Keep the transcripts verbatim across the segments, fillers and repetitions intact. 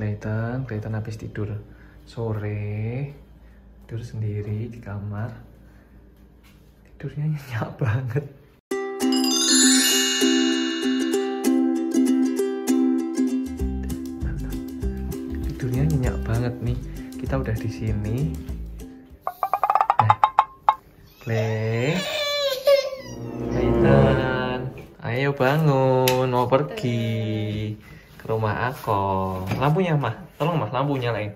Clayton, Clayton habis tidur sore, tidur sendiri di kamar, tidurnya nyenyak banget. Tidurnya nyenyak banget nih, kita udah di sini. Nah, Clay, Clayton, ayo bangun, mau pergi ke rumah aku. Lampunya mah, tolong mah lampunya nyalain.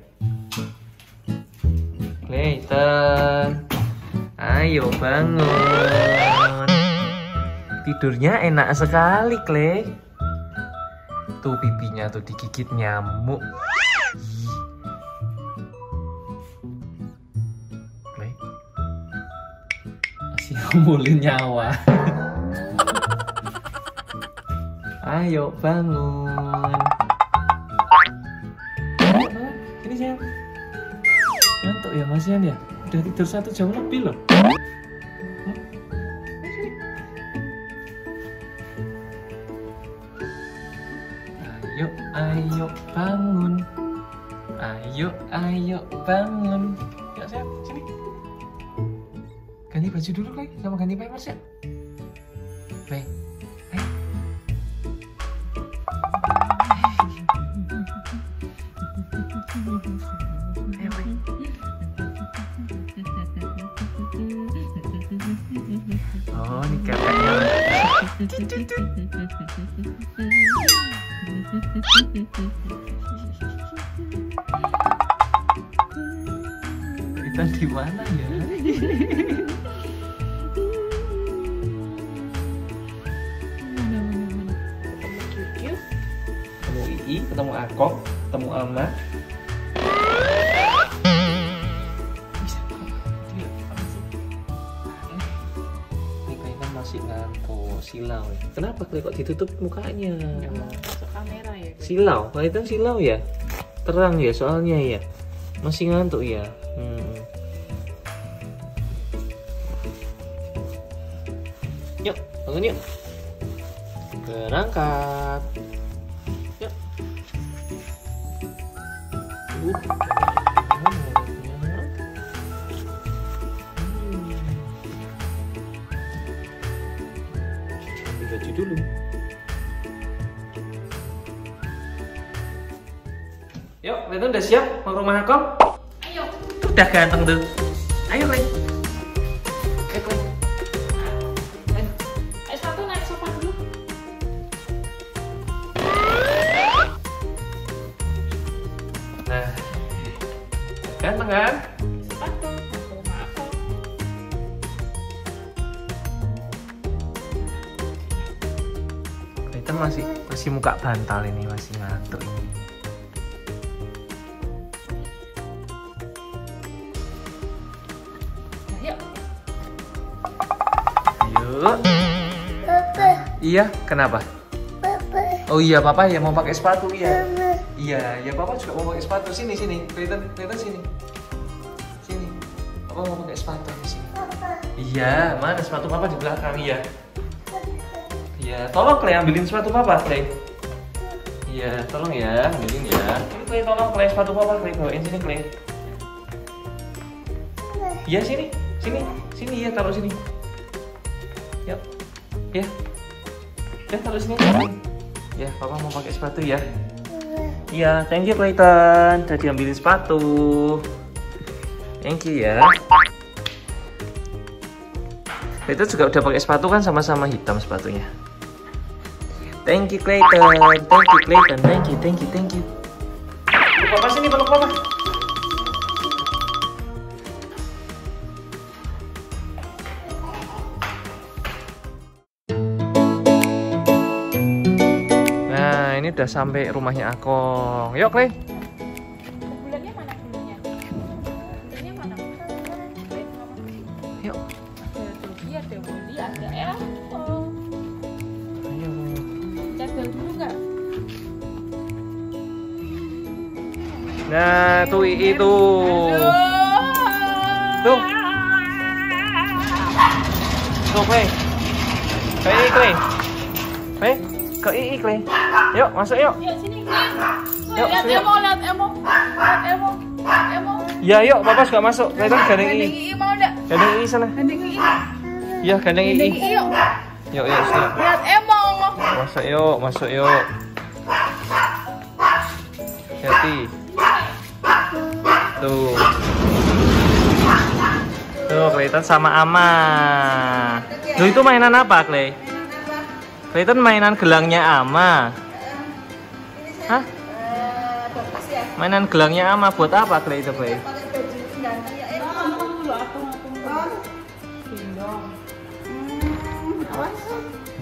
Clayton, ayo bangun. Tidurnya enak sekali, Clay. Tuh pipinya tuh digigit nyamuk. Clay, masih ngumpulin nyawa. Ayo bangun. Ini saya ngantuk ya, Masian ya. Udah tidur satu jam lebih loh. Ayo, ayo bangun. Ayo, ayo bangun. Yuk sayang, sini. Ganti baju dulu Clay, sama ganti pampers ya. Clay, ayo. Ayo, ayo. Oh, ini kakaknya. Kita di mana ya? Ketemu Ii, ketemu Akok, ketemu Ama. Ngantuk, silau ya. Kenapa Clay kok ditutup mukanya? Ya, masuk kamera ya. Clay. Silau, Clayton silau ya. Terang ya soalnya ya. Masih ngantuk ya. Hmm. Yuk, bangun yuk. Berangkat. Yuk. Uh. Dulu yuk, Clayton udah siap mau rumah aku? Ayo, udah ganteng tuh. Ayo Clay, ayo Clay, ayo ayo satu naik sofa dulu. Nah, ganteng kan? masih masih muka bantal ini, masih ngantuk ini. Ayo. Ayo. Papa. Iya, kenapa? Papa. Oh iya, Papa ya mau pakai sepatu ya. Papa. Iya, ya Papa juga mau pakai sepatu. Sini sini, Clayton, Clayton sini. Sini. Papa mau pakai sepatu di sini. Papa. Iya, mana sepatu Papa di belakang ya. Ya, tolong Clay ambilin sepatu Papa, Clay. Iya, tolong ya, ambilin ya. Ini Clay, tolong Clay, sepatu Papa, Clay, bawain sini Clay. Iya, sini, sini, sini ya, taruh sini. Yap, ya, ya taruh sini. Ya, Papa mau pakai sepatu ya. Iya, thank you Clayton, udah diambilin sepatu. Thank you ya. Clayton juga udah pakai sepatu kan, sama-sama hitam sepatunya. Thank you Clayton, thank you Clayton, thank you, thank you, thank you. Peluk Papa sini, peluk Papa. Nah, ini udah sampai rumahnya Akong. Yuk Clay. Bulannya mana bulannya? Bulannya mana? Yuk. Ada Bodi, ada Elton. Ayo. Cadel dulu nggak? Nah, tuh Ii tuh. Tuh. Tuh, Clay. Ke Ii, Clay. Clay, ke Ii, Clay. Yuk, masuk yuk. Yuk, sini. Yuk, lihat Emo, lihat Emo, lihat Emo, lihat Emo. Ya, yuk, Papa suka masuk. Kayaknya gandeng I. Gandeng I mau enggak? Gandeng I sana. Gandeng I. Iya, gandeng I. Gandeng I, yuk. Yuk, yuk, sini. Lihat Emo. Masuk yuk, masuk yuk. Hati-hati. Tuh. Tuh, Clayton sama Ama. Loh, itu mainan apa, Clay? Clayton mainan gelangnya Ama. Hah? Mainan gelangnya ama buat apa Clay itu Clay?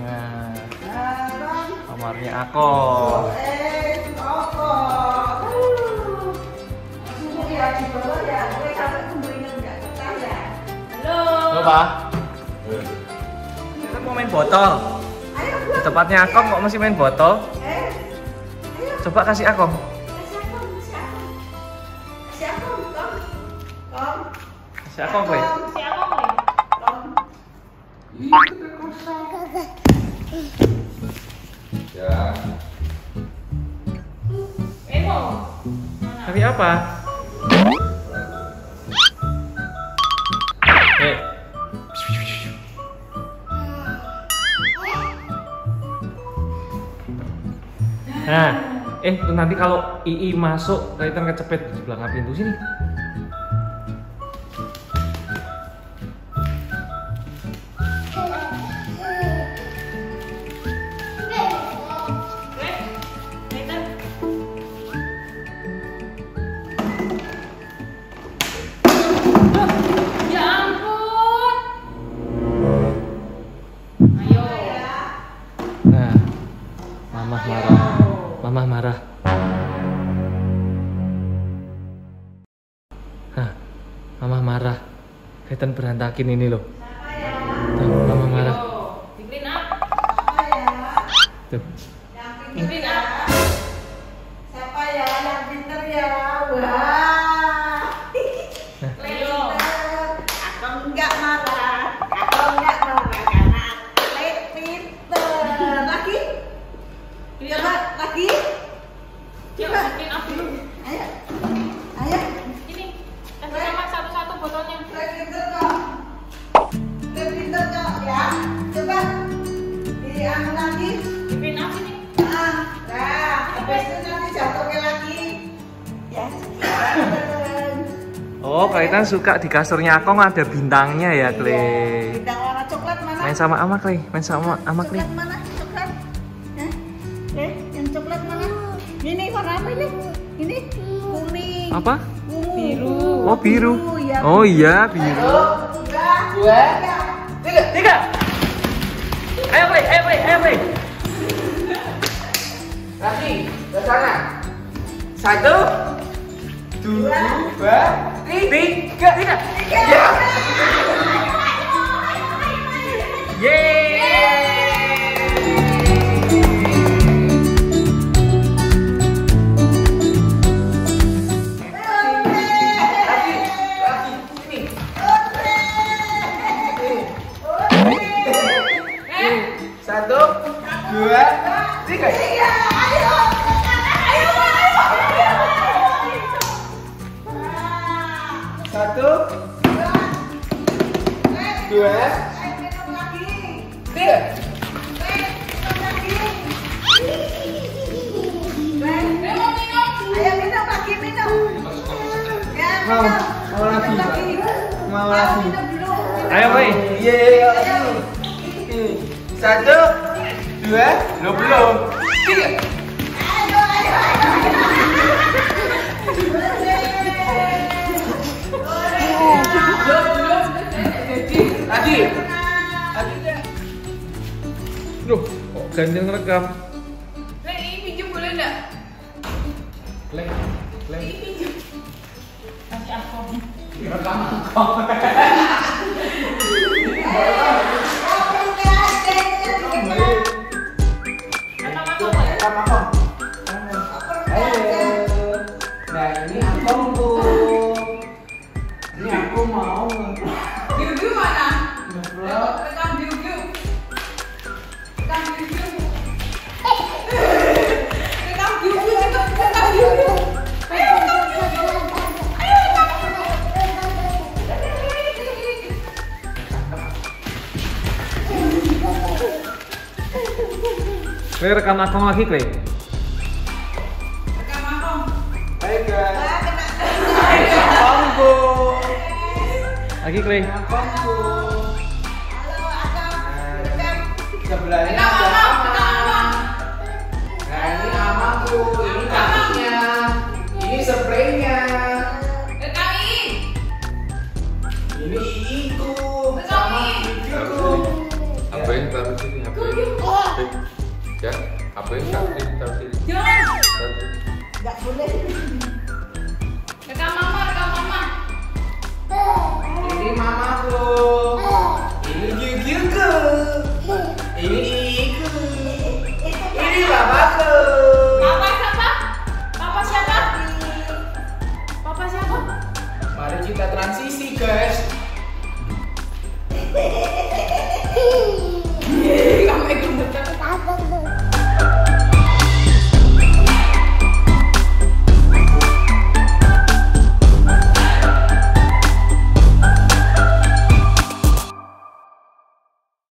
Nah, kamarnya aku. Halo Pak. Kita mau main botol. Di tempatnya aku kok masih main botol? Coba kasih aku. Kasih aku, Boy. Kasih aku, Boy. Ya. Emo. Tapi apa? Eh. Nah, eh nanti kalau I I masuk, Clayton kecepet di belakang pintu sini. Mamah marah, Mamah marah. Hah, Mamah marah. Clayton berantakin ini loh. Tuh, Mamah marah. Di clean up. Tuh. Di clean up. Siapa ya yang pinter ya? Wah. Leo. Aku enggak marah. Aku enggak marah karena Clayton pinter. Lagi? Coba lagi. Coba bikin up dulu. Ayo. Ayo. Ini. Kasih nama satu-satu botolnya. Pinter kok. Pinter kok ya. Coba. Diam lagi. Bikin up ini. Ah, nah. Habis itu nanti jatuhnya lagi. Ya. Oh, Clayton suka di kasurnya Akong ada bintangnya ya, Clay. Bintang warna coklat mana? Main sama Ama, Clay. Main sama Ama, Clay. Coklat mana? Coklat. Yang coklat mana? Ini warna apa ini? Ini kuning. Apa? Biru. Oh biru. Oh iya biru. Dua, tiga, tiga. Ayo play, ayo play, ayo play. Lagi ke sana. Satu, dua, tiga, tiga. Yeay. Mau, mau lagi, mau lagi. Ayo, boy. Iya, ayo. Satu, dua, lo belum. Tiga. Ayo, ayo, ayo. Lagi, lagi ya. Duh, kok gandeng rekam? Lagi pinjam boleh nggak? Lagi, lagi. Rekam aku. Rekam aku. Rekam aku. Nah ini aku. Ini aku mau. Biu-biu mana? Rekam biu-biu. Rekam biu-biu. Rekam biu-biu. Rekam biu-biu. Klik rekam akong lagi, Klik. Rekam akong. Ayo, guys. Wah, kena. Kombo. Lagi, Klik. Kombo. Halo, akong. Rekam. Sebelahnya ada Amang. Nah, ini Amangku. Ini kakinya. Ini spraynya. Rekam ini. Ini itu. Rekam ini. Apa yang taruh sini? Apa yang? Ya, apa yang sakit taruh sini? Jangan! Nggak boleh. Rekam mama, rekam mama. Jadi